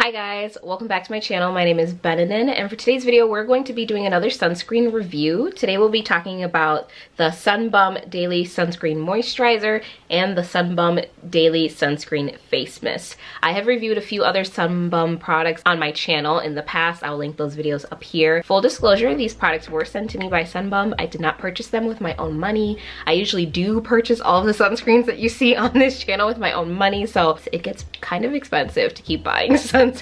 Hi guys, welcome back to my channel. My name is Benenon, and for today's video we're going to be doing another sunscreen review. Today we'll be talking about the Sun Bum Daily Sunscreen Moisturizer and the Sun Bum Daily Sunscreen Face Mist. I have reviewed a few other Sun Bum products on my channel in the past. I'll link those videos up here. Full disclosure, these products were sent to me by Sun Bum. I did not purchase them with my own money. I usually do purchase all of the sunscreens that you see on this channel with my own money, so it gets kind of expensive to keep buying sunscreens.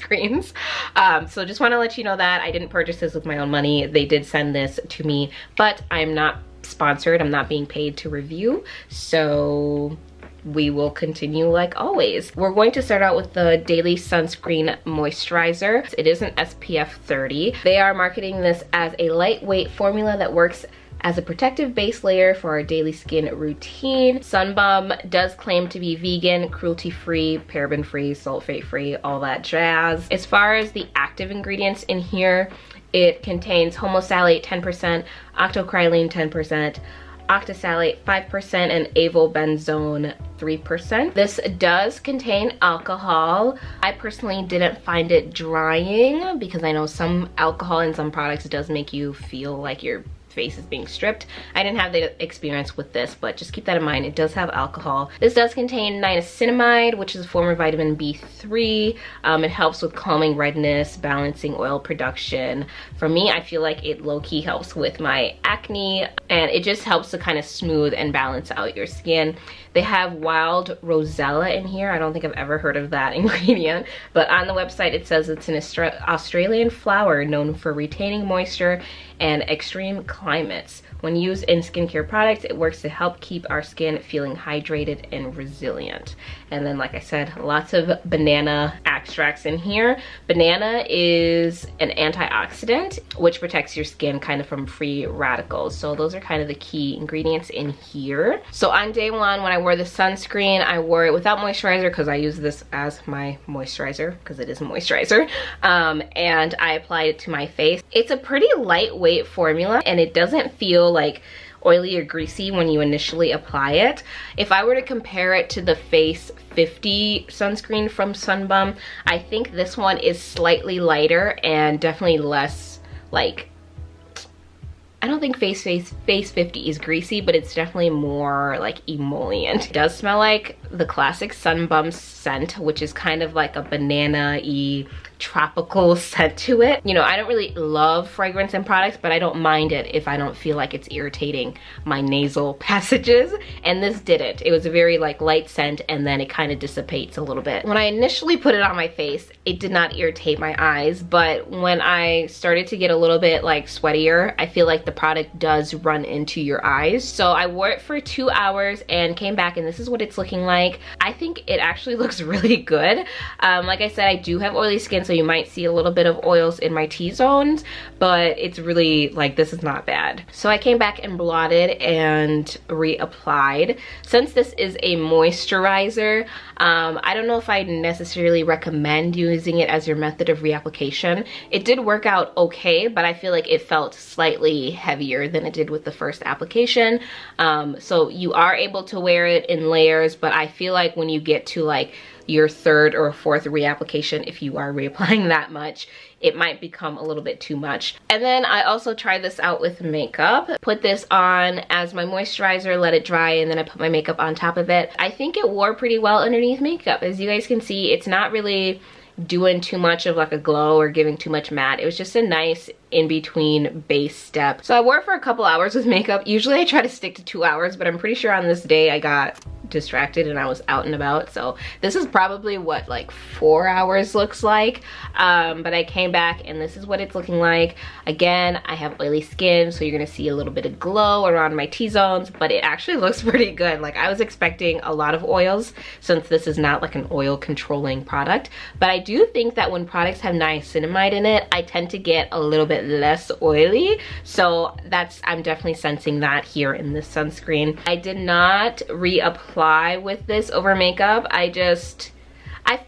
So just want to let you know that I didn't purchase this with my own money. They did send this to me, but I'm not sponsored. I'm not being paid to review, so we will continue like always. We're going to start out with the Daily Sunscreen Moisturizer. It is an SPF 30. They are marketing this as a lightweight formula that works as a protective base layer for our daily skin routine. Sun Bum does claim to be vegan, cruelty-free, paraben-free, sulfate-free, all that jazz. As far as the active ingredients in here, it contains homosalate 10%, octocrylene 10%, octosalate 5%, and avobenzone 3%. This does contain alcohol. I personally didn't find it drying because I know some alcohol in some products does make you feel like you're face is being stripped. I didn't have the experience with this, but just keep that in mind. It does have alcohol. This does contain niacinamide, which is a form of vitamin B3. It helps with calming redness, balancing oil production. For me, I feel like it low-key helps with my acne, and it just helps to kind of smooth and balance out your skin. They have wild rosella in here. I don't think I've ever heard of that ingredient, but on the website it says it's an Australian flower known for retaining moisture and extreme climates. When used in skincare products, it works to help keep our skin feeling hydrated and resilient. And then, like I said, lots of banana extracts in here. Banana is an antioxidant, which protects your skin kind of from free radicals. So those are kind of the key ingredients in here. So on day one, when I wore the sunscreen, I wore it without moisturizer because I use this as my moisturizer because it is a moisturizer. And I applied it to my face. It's a pretty lightweight formula, and it doesn't feel like oily or greasy when you initially apply it. If I were to compare it to the Face 50 sunscreen from Sun Bum, I think this one is slightly lighter and definitely less like, I don't think Face 50 is greasy, but it's definitely more like emollient. It does smell like the classic Sun Bum scent, which is kind of like a banana-y tropical scent to it. You know, I don't really love fragrance in products, but I don't mind it if I don't feel like it's irritating my nasal passages, and this didn't. It was a very like light scent, and then it kind of dissipates a little bit. When I initially put it on my face, it did not irritate my eyes, but when I started to get a little bit like sweatier, I feel like the product does run into your eyes. So I wore it for 2 hours and came back, and this is what it's looking like. I think it actually looks really good. Like I said, I do have oily skin, so you might see a little bit of oils in my T-zones, but it's really like, this is not bad. So I came back and blotted and reapplied. Since this is a moisturizer, I don't know if I necessarily recommend using it as your method of reapplication. It did work out okay, but I feel like it felt slightly heavier than it did with the first application. So you are able to wear it in layers, but I feel like when you get to like your third or fourth reapplication, if you are reapplying that much, it might become a little bit too much. And then I also tried this out with makeup. Put this on as my moisturizer, let it dry, and then I put my makeup on top of it. I think it wore pretty well underneath makeup. As you guys can see, it's not really doing too much of like a glow or giving too much matte. It was just a nice in-between base step. So I wore it for a couple hours with makeup. Usually I try to stick to 2 hours, but I'm pretty sure on this day I got distracted and I was out and about, so this is probably what like 4 hours looks like. But I came back and this is what it's looking like. Again, I have oily skin, so you're gonna see a little bit of glow around my T-zones, but it actually looks pretty good. Like, I was expecting a lot of oils since this is not like an oil controlling product, but I do think that when products have niacinamide in it, I tend to get a little bit less oily, so that's, I'm definitely sensing that here in this sunscreen. I did not reapply with this over makeup. I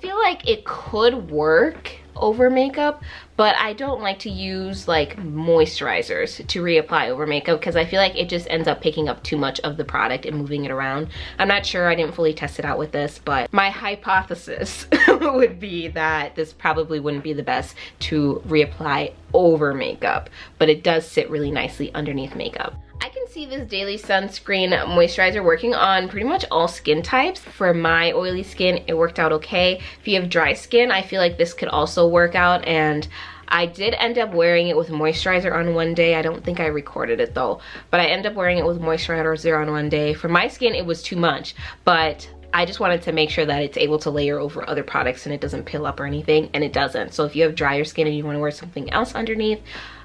feel like it could work over makeup, but I don't like to use like moisturizers to reapply over makeup because I feel like it just ends up picking up too much of the product and moving it around. I'm not sure, I didn't fully test it out with this, but my hypothesis would be that this probably wouldn't be the best to reapply over makeup, but it does sit really nicely underneath makeup. I can see this daily sunscreen moisturizer working on pretty much all skin types. For my oily skin, it worked out okay. If you have dry skin, I feel like this could also work out, and I did end up wearing it with moisturizer on one day. I don't think I recorded it though, but I ended up wearing it with moisturizer on one day. For my skin, it was too much, but I just wanted to make sure that it's able to layer over other products and it doesn't peel up or anything, and it doesn't. So if you have drier skin and you want to wear something else underneath,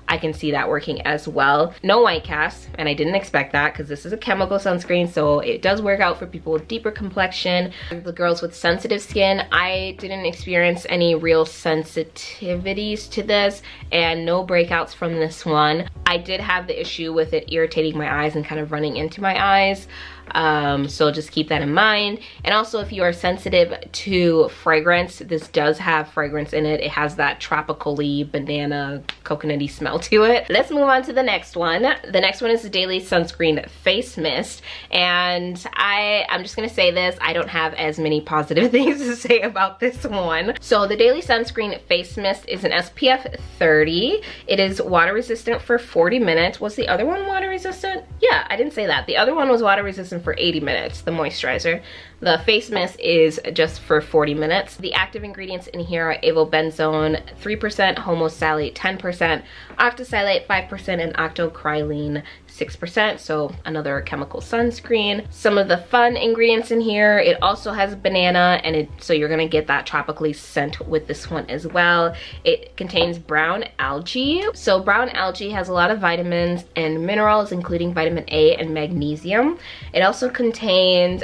I can see that working as well. No white cast, and I didn't expect that because this is a chemical sunscreen, so it does work out for people with deeper complexion. The girls with sensitive skin, I didn't experience any real sensitivities to this and no breakouts from this one. I did have the issue with it irritating my eyes and kind of running into my eyes. So just keep that in mind. And also, if you are sensitive to fragrance, this does have fragrance in it. It has that tropical-y, banana, coconutty smell to it. Let's move on to the next one. The next one is the Daily Sunscreen Face Mist. And I'm just gonna say this, I don't have as many positive things to say about this one. So the Daily Sunscreen Face Mist is an SPF 30. It is water resistant for 40 minutes. Was the other one water resistant? Yeah, I didn't say that. The other one was water resistant for 80 minutes, the moisturizer. The face mist is just for 40 minutes. The active ingredients in here are avobenzone 3%, homosalate 10%, octosalate 5%, and octocrylene 6%, so another chemical sunscreen. Some of the fun ingredients in here, it also has banana, and so you're gonna get that tropically scent with this one as well. It contains brown algae. So brown algae has a lot of vitamins and minerals, including vitamin A and magnesium. It also contains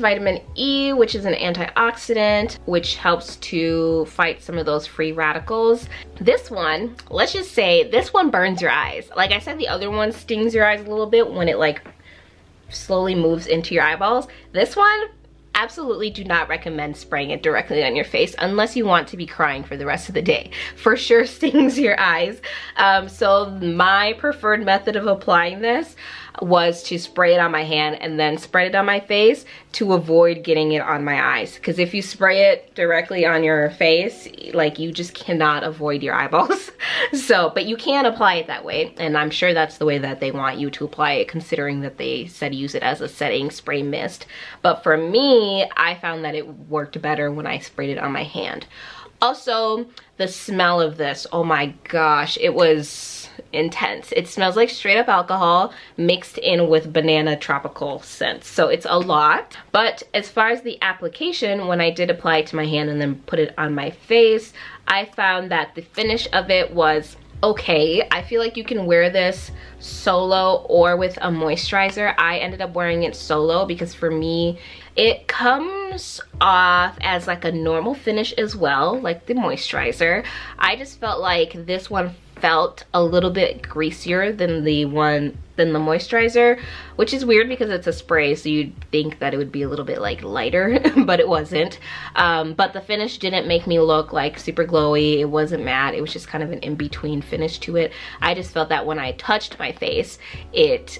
vitamin E, which is an antioxidant, which helps to fight some of those free radicals. This one, let's just say, this one burns your eyes. Like I said, the other one stings your eyes a little bit when it like slowly moves into your eyeballs. This one, absolutely do not recommend spraying it directly on your face unless you want to be crying for the rest of the day. For sure stings your eyes. So my preferred method of applying this was to spray it on my hand and then spread it on my face to avoid getting it on my eyes. Because if you spray it directly on your face, like, you just cannot avoid your eyeballs. So, but you can apply it that way, and I'm sure that's the way that they want you to apply it, considering that they said use it as a setting spray mist. But for me, I found that it worked better when I sprayed it on my hand. Also, the smell of this, oh my gosh, it was intense. It smells like straight up alcohol mixed in with banana tropical scents, so it's a lot. But as far as the application, when I did apply it to my hand and then put it on my face, I found that the finish of it was okay. I feel like you can wear this solo or with a moisturizer. I ended up wearing it solo because for me, it comes off as like a normal finish as well, like the moisturizer. I just felt like this one felt a little bit greasier than the moisturizer, which is weird because it's a spray, so you'd think that it would be a little bit like lighter, but it wasn't. But the finish didn't make me look like super glowy. It wasn't matte. It was just kind of an in-between finish to it. I just felt that when I touched my face, it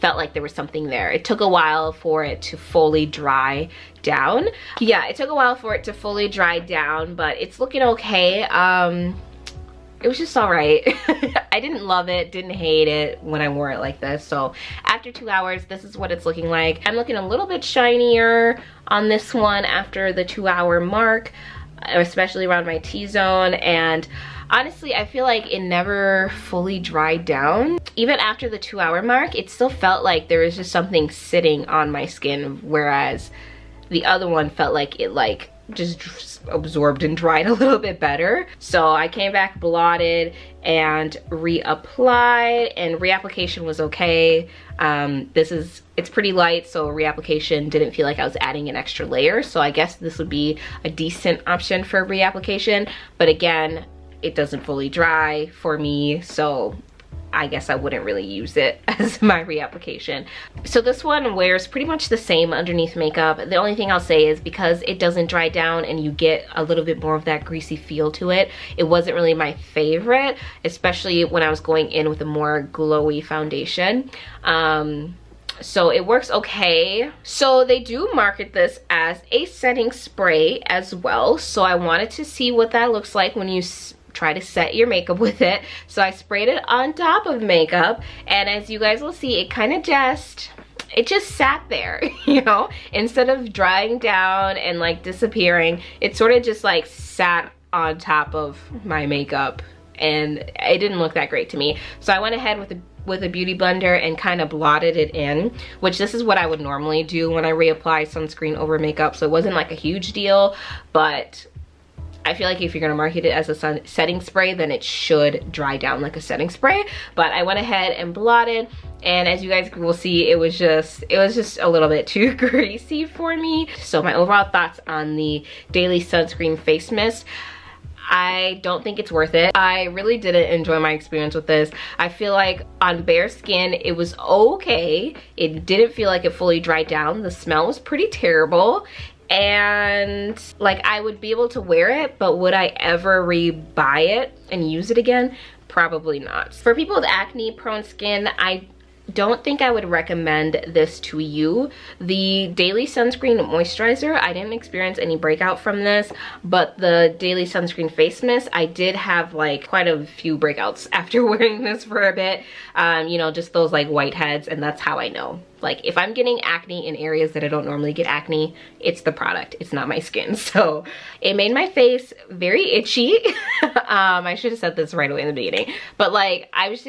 felt like there was something there. It took a while for it to fully dry down. Yeah, it took a while for it to fully dry down, but it's looking okay. It was just all right. I didn't love it, didn't hate it when I wore it like this. So after 2 hours, this is what it's looking like. I'm looking a little bit shinier on this one after the 2 hour mark, especially around my T-zone. And honestly, I feel like it never fully dried down. Even after the 2 hour mark, it still felt like there was just something sitting on my skin, whereas the other one felt like it like just absorbed and dried a little bit better. So I came back, blotted, and reapplied, and reapplication was okay. It's pretty light, so reapplication didn't feel like I was adding an extra layer, so I guess this would be a decent option for reapplication. But again, it doesn't fully dry for me, so I guess I wouldn't really use it as my reapplication. So this one wears pretty much the same underneath makeup. The only thing I'll say is because it doesn't dry down and you get a little bit more of that greasy feel to it, it wasn't really my favorite, especially when I was going in with a more glowy foundation. So it works okay. So they do market this as a setting spray as well. So I wanted to see what that looks like when you try to set your makeup with it. So I sprayed it on top of makeup, and as you guys will see, it kind of just, it just sat there, you know? Instead of drying down and like disappearing, it sort of just like sat on top of my makeup, and it didn't look that great to me. So I went ahead with a beauty blender and kind of blotted it in, which this is what I would normally do when I reapply sunscreen over makeup. So it wasn't like a huge deal, but I feel like if you're gonna market it as a setting spray, then it should dry down like a setting spray. But I went ahead and blotted, and as you guys will see, it was just a little bit too greasy for me. So my overall thoughts on the Daily Sunscreen Face Mist: I don't think it's worth it. I really didn't enjoy my experience with this. I feel like on bare skin, it was okay. It didn't feel like it fully dried down. The smell was pretty terrible. And like, I would be able to wear it, but would I ever rebuy it and use it again? Probably not. For people with acne prone skin, I don't think I would recommend this to you. The Daily Sunscreen Moisturizer, I didn't experience any breakout from this, but the Daily Sunscreen Face Mist, I did have like quite a few breakouts after wearing this for a bit. You know, just those like whiteheads, and that's how I know. Like, if I'm getting acne in areas that I don't normally get acne, it's the product, it's not my skin. So it made my face very itchy. I should have said this right away in the beginning, but like, it was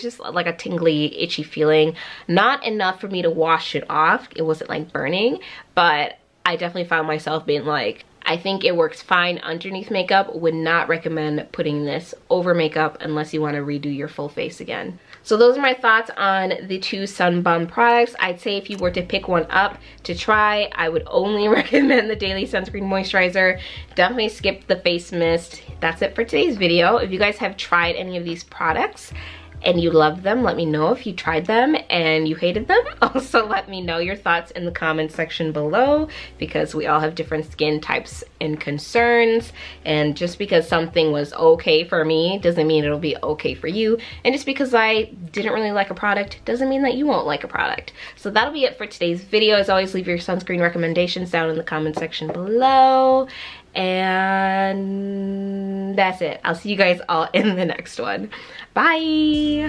just like a tingly, itchy feeling. Not enough for me to wash it off. It wasn't like burning, but I definitely found myself being like, I think it works fine underneath makeup. Would not recommend putting this over makeup unless you want to redo your full face again. So those are my thoughts on the two Sun Bum products. I'd say if you were to pick one up to try, I would only recommend the Daily Sunscreen Moisturizer. Definitely skip the face mist. That's it for today's video. If you guys have tried any of these products and you love them, let me know. If you tried them and you hated them, also let me know your thoughts in the comments section below, because we all have different skin types and concerns, and just because something was okay for me doesn't mean it'll be okay for you, and just because I didn't really like a product doesn't mean that you won't like a product. So that'll be it for today's video. As always, leave your sunscreen recommendations down in the comment section below, and that's it. I'll see you guys all in the next one. Bye.